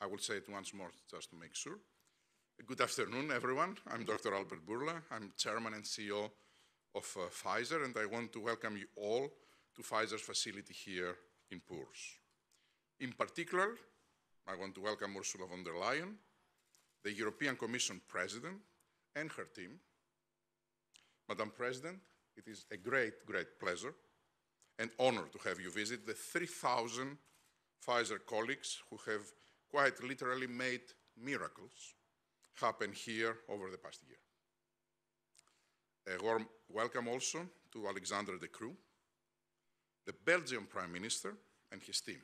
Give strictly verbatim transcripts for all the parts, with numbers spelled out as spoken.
I will say it once more just to make sure. Good afternoon, everyone. I'm Doctor Albert Bourla. I'm Chairman and C E O of uh, Pfizer, and I want to welcome you all to Pfizer's facility here in Puurs. In particular, I want to welcome Ursula von der Leyen, the European Commission President, and her team. Madam President, it is a great, great pleasure and honor to have you visit the three thousand Pfizer colleagues who have quite literally made miracles happen here over the past year. A warm welcome also to Alexander De Croo, the Belgian Prime Minister, and his team.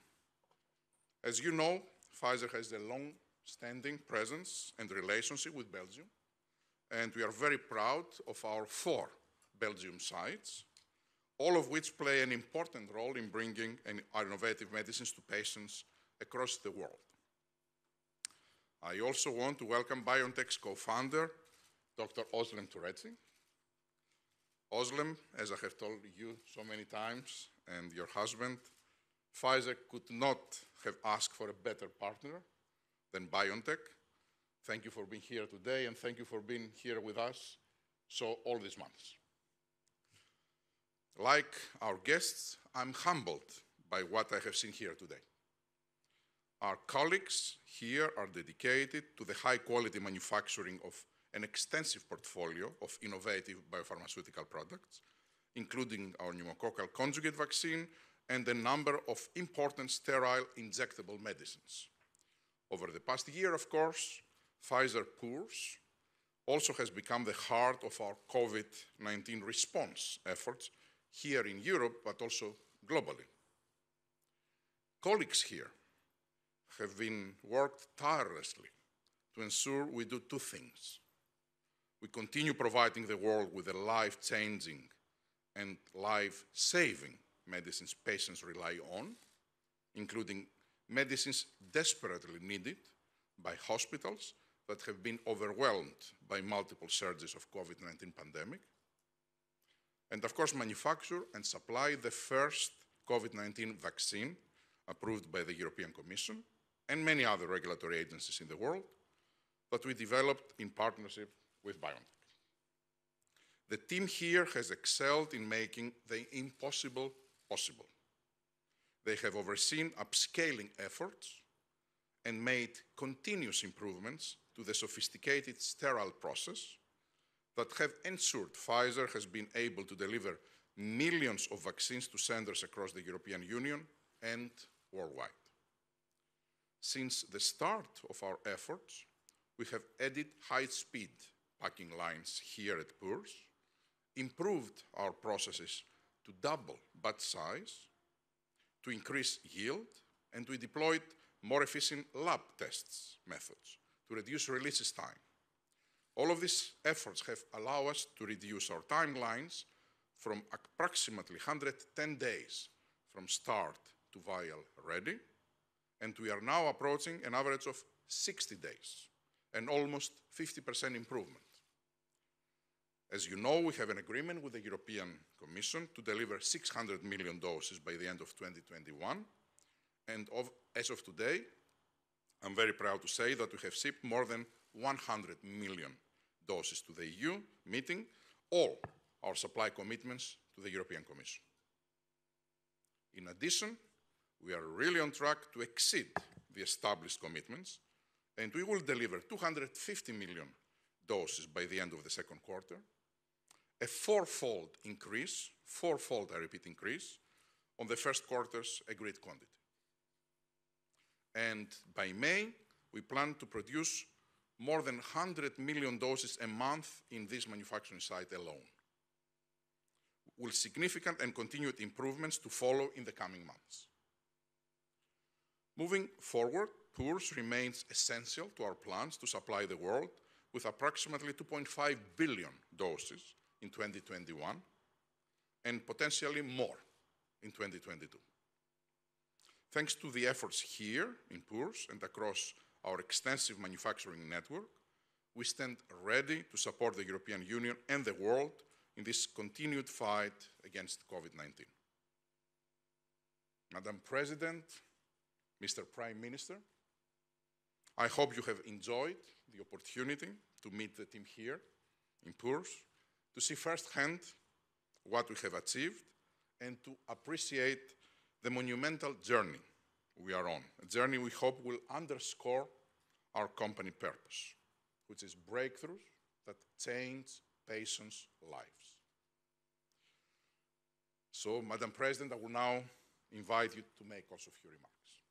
As you know, Pfizer has a long-standing presence and relationship with Belgium, and we are very proud of our four Belgium sites, all of which play an important role in bringing innovative medicines to patients across the world. I also want to welcome BioNTech's co-founder, Doctor Özlem Türeci. Özlem, as I have told you so many times, and your husband, Pfizer could not have asked for a better partner than BioNTech. Thank you for being here today, and thank you for being here with us so all these months. Like our guests, I'm humbled by what I have seen here today. Our colleagues here are dedicated to the high-quality manufacturing of an extensive portfolio of innovative biopharmaceutical products, including our pneumococcal conjugate vaccine and a number of important sterile injectable medicines. Over the past year, of course, Pfizer Puurs also has become the heart of our COVID nineteen response efforts here in Europe, but also globally. Colleagues here have been worked tirelessly to ensure we do two things. We continue providing the world with the life-changing and life-saving medicines patients rely on, including medicines desperately needed by hospitals that have been overwhelmed by multiple surges of COVID nineteen pandemic, and of course manufacture and supply the first COVID nineteen vaccine approved by the European Commission and many other regulatory agencies in the world that we developed in partnership with BioNTech. The team here has excelled in making the impossible possible. They have overseen upscaling efforts and made continuous improvements to the sophisticated sterile process that have ensured Pfizer has been able to deliver millions of vaccines to centers across the European Union and worldwide. Since the start of our efforts, we have added high-speed packing lines here at Puurs, improved our processes to double batch size, to increase yield, and we deployed more efficient lab tests methods to reduce releases time. All of these efforts have allowed us to reduce our timelines from approximately one hundred ten days from start to vial ready, and we are now approaching an average of sixty days, an almost fifty percent improvement. As you know, we have an agreement with the European Commission to deliver six hundred million doses by the end of twenty twenty-one, and of, as of today, I'm very proud to say that we have shipped more than one hundred million doses to the E U, meeting all our supply commitments to the European Commission. In addition, we are really on track to exceed the established commitments, and we will deliver two hundred fifty million doses by the end of the second quarter, a fourfold increase, fourfold, I repeat, increase on the first quarter's agreed quantity. And by May, we plan to produce more than one hundred million doses a month in this manufacturing site alone, with significant and continued improvements to follow in the coming months. Moving forward, Puurs remains essential to our plans to supply the world with approximately two point five billion doses in twenty twenty-one and potentially more in twenty twenty-two. Thanks to the efforts here in Puurs and across our extensive manufacturing network, we stand ready to support the European Union and the world in this continued fight against COVID nineteen. Madam President, Mister Prime Minister, I hope you have enjoyed the opportunity to meet the team here in Puurs, to see firsthand what we have achieved and to appreciate the monumental journey we are on, a journey we hope will underscore our company purpose, which is breakthroughs that change patients' lives. So, Madam President, I will now invite you to make also a few remarks.